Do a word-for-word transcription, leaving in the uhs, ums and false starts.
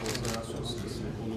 konsantrasyon sırasında konu